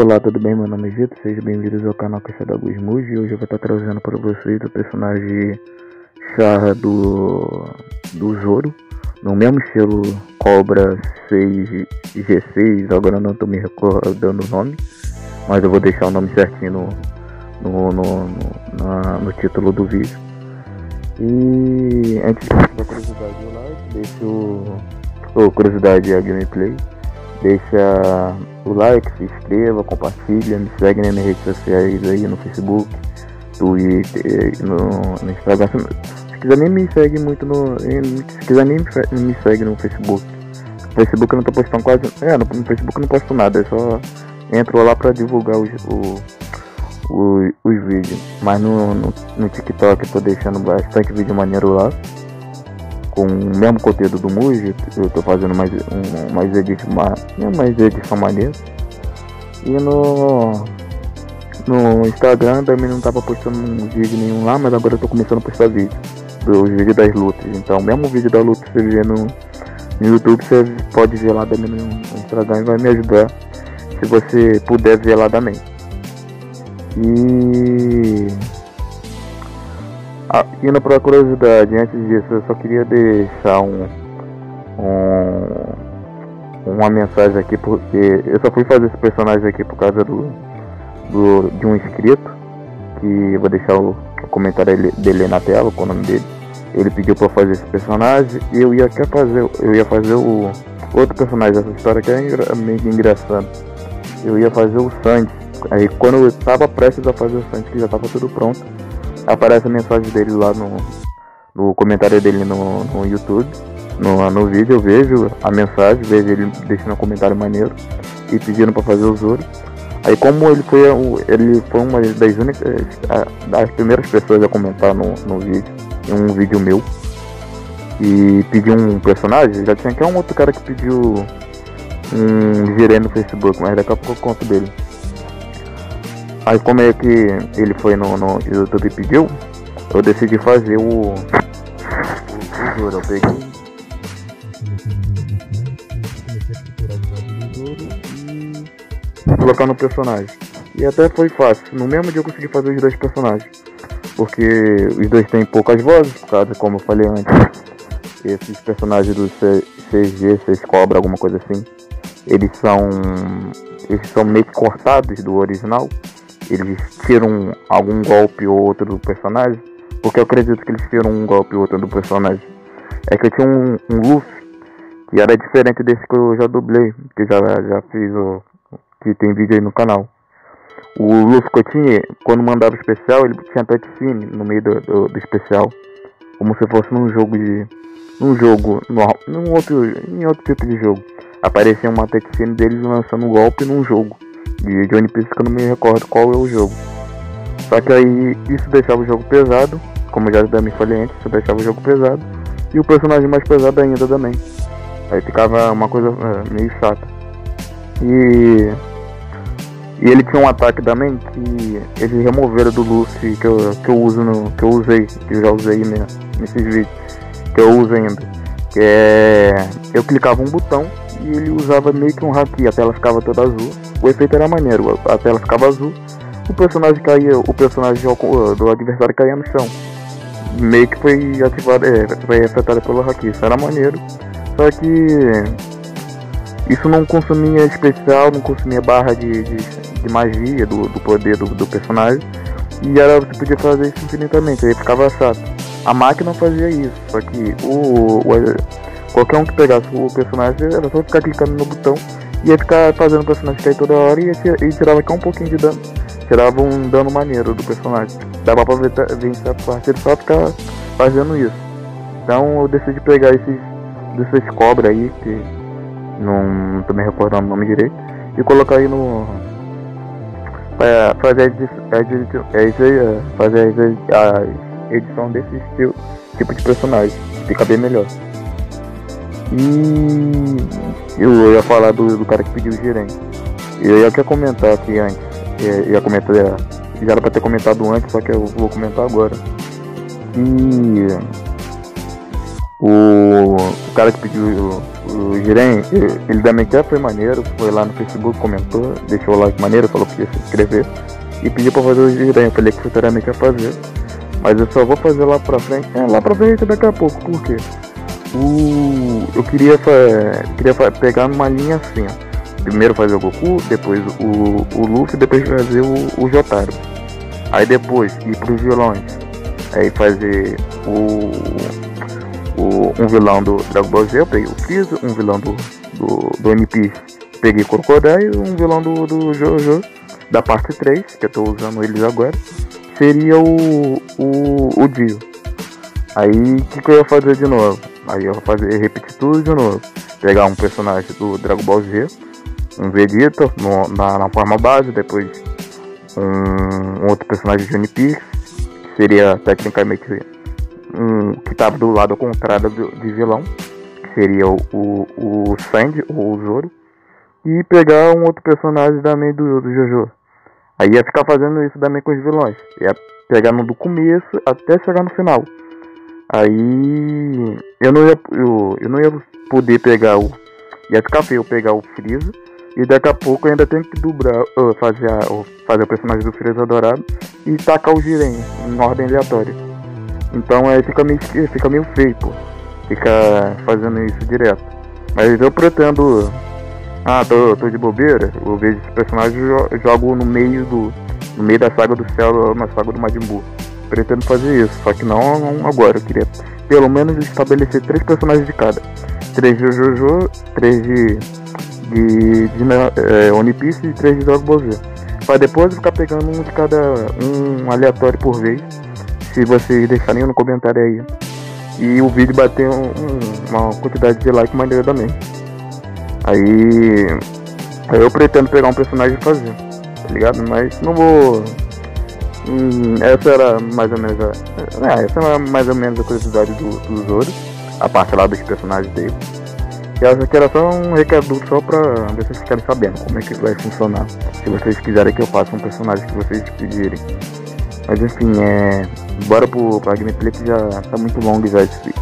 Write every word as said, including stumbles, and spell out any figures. Olá, tudo bem? Meu nome é Vito, sejam bem-vindos ao canal Caixa D'Água Mugen. E hoje eu vou estar trazendo para vocês o personagem Charra do, do Zoro, no mesmo estilo Cobra seis G seis, agora não estou me recordando o nome, mas eu vou deixar o nome certinho no, no, no, no, na, no título do vídeo. E antes de passar a curiosidade do like, deixa o... Oh, curiosidade é a gameplay. Deixa o like, se inscreva, compartilha, me segue nas minhas redes sociais aí, no Facebook, Twitter, no, no Instagram. Se quiser nem me segue muito no... Se quiser nem me segue no Facebook. No Facebook eu não tô postando quase... É, no Facebook eu não posto nada, eu só entro lá pra divulgar os, o, os, os vídeos. Mas no, no, no TikTok eu tô deixando bastante vídeo maneiro lá, com o mesmo conteúdo do Mugen. Eu tô fazendo mais um, mais edição mais edição maneira. E no no Instagram também não tava postando um vídeo nenhum lá, mas agora eu tô começando a postar vídeo, os vídeos das lutas. Então mesmo o vídeo da luta que você vê no, no YouTube, você pode ver lá também no Instagram, e vai me ajudar se você puder ver lá também. E Ah, indo para a curiosidade, antes disso eu só queria deixar um, um, uma mensagem aqui, porque eu só fui fazer esse personagem aqui por causa do, do de um inscrito, que vou deixar o comentário dele na tela, com o nome dele. Ele pediu para fazer esse personagem e eu ia quer fazer, eu ia fazer o outro personagem dessa história, que é engra, meio engraçado. Eu ia fazer o Sandy. Aí quando eu estava prestes a fazer o Sandy, que já estava tudo pronto, aparece a mensagem dele lá no, no comentário dele no, no YouTube, no, no vídeo. Eu vejo a mensagem, vejo ele deixando um comentário maneiro e pedindo para fazer o Zoro. Aí como ele foi, ele foi uma das únicas, das primeiras pessoas a comentar no, no vídeo, em um vídeo meu, e pediu um personagem, já tinha até um outro cara que pediu um Jiren no Facebook, mas daqui a pouco eu conto dele. Aí como é que ele foi no, no YouTube e pediu, eu decidi fazer o... o Zoro. Eu peguei... colocar no personagem. E até foi fácil, no mesmo dia eu consegui fazer os dois personagens, porque os dois têm poucas vozes, por causa, como eu falei antes, esses personagens do seis G seis Cobra, alguma coisa assim, eles são... eles são meio que cortados do original. Eles tiram algum golpe ou outro do personagem, porque eu acredito que eles tiram um golpe ou outro do personagem. É que eu tinha um, um Luffy que era diferente desse que eu já dublei, que já, já fiz, o que tem vídeo aí no canal. O Luffy que eu tinha, quando mandava o especial, ele tinha cutscene no meio do, do, do especial, como se fosse num jogo de... num jogo, num, num outro, em outro tipo de jogo. Aparecia uma cutscene deles lançando um golpe num jogo de One Piece, que eu não me recordo qual é o jogo. Só que aí isso deixava o jogo pesado, como eu já também falei antes, isso deixava o jogo pesado, e o personagem mais pesado ainda também. Aí ficava uma coisa é, meio chata. E, e ele tinha um ataque também que eles removeram do Luffy, que eu, que eu uso no, que eu usei, que eu já usei né, nesses vídeos, que eu uso ainda. Que é, eu clicava um botão e ele usava meio que um haki, a tela ficava toda azul. O efeito era maneiro, a tela ficava azul, o personagem caía, o personagem do adversário caía no chão, meio que foi ativado, é, foi afetado pelo haki. Isso era maneiro, só que isso não consumia especial, não consumia barra de, de, de magia do, do poder do, do personagem, e era, você podia fazer isso infinitamente, aí ficava chato. A máquina fazia isso, só que o, o, qualquer um que pegasse o personagem era só ficar clicando no botão, ia ficar fazendo o personagem cair toda hora, e, e tirava aqui um pouquinho de dano, tirava um dano maneiro do personagem. Dava pra vencer a partida só ficar fazendo isso. Então eu decidi pegar esses desses cobras aí, que não tô me recordando o nome direito, e colocar aí no... pra fazer a edição, fazer a edição desse estilo, tipo de personagem, fica bem melhor. E eu ia falar do, do cara que pediu o gerente. Eu ia até comentar aqui antes, eu ia comentar, já era pra ter comentado antes, só que eu vou comentar agora. E o, o cara que pediu o, O Jiren, ele da Mequia foi maneiro, foi lá no Facebook, comentou, deixou o like maneiro, falou que ia se inscrever e pediu pra fazer o Jiren. Eu falei que futuramente ia fazer, mas eu só vou fazer lá pra frente, é, lá pra frente daqui a pouco, por quê? O... eu queria, fa... queria fa... pegar uma linha assim, ó. Primeiro fazer o Goku, depois o, o Luffy, depois fazer o... o Jotaro. Aí depois ir pros vilões, aí fazer o... O, um vilão do Dragon Ball Z, eu peguei o Frieza, um vilão do, do, do One Piece, peguei o Crocodile, um vilão do, do Jojo, da parte três, que eu tô usando eles agora, seria o, o, o Dio. Aí o que, que eu ia fazer de novo? Aí eu ia fazer, repetir tudo de novo, pegar um personagem do Dragon Ball Z, um Vegeta no, na, na forma base, depois um, um outro personagem de One Piece, que seria tecnicamente... Um, que estava do lado ao contrário do, de vilão, que seria o, o, o Sandy ou o Zoro, e pegar um outro personagem também do, do Jojo. Aí ia ficar fazendo isso também com os vilões, ia pegar no do começo até chegar no final. Aí eu não ia, eu, eu não ia poder pegar o... ia ficar feio pegar o Frieza, e daqui a pouco eu ainda tenho que dobrar, uh, fazer, a, uh, fazer o personagem do Frieza dourado e tacar o Jiren em ordem aleatória. Então aí fica meio, fica meio feio, pô, fica fazendo isso direto. Mas eu pretendo... Ah, tô, tô de bobeira, eu vejo esse personagem e jogo no meio do... No meio da saga do céu, na saga do Majin Buu. Pretendo fazer isso, só que não, não agora. Eu queria pelo menos estabelecer três personagens de cada. Três de Jojo, três de... De... de é, One Piece e três de Dragon Ball Z. Pra depois ficar pegando um de cada... Um aleatório por vez. Se vocês deixarem no comentário aí. E o vídeo bateu um, uma quantidade de like maneira também. Aí, aí eu pretendo pegar um personagem e fazer, tá ligado? Mas não vou... Hum, essa era mais ou menos a... É, essa era mais ou menos a curiosidade do, do Zoro. A parte lá dos personagens dele. E essa aqui era só um recado só pra vocês ficarem sabendo como é que vai funcionar. Se vocês quiserem que eu faça um personagem que vocês pedirem. Mas enfim, é... bora pro, pra gameplay que já tá muito longo já esse,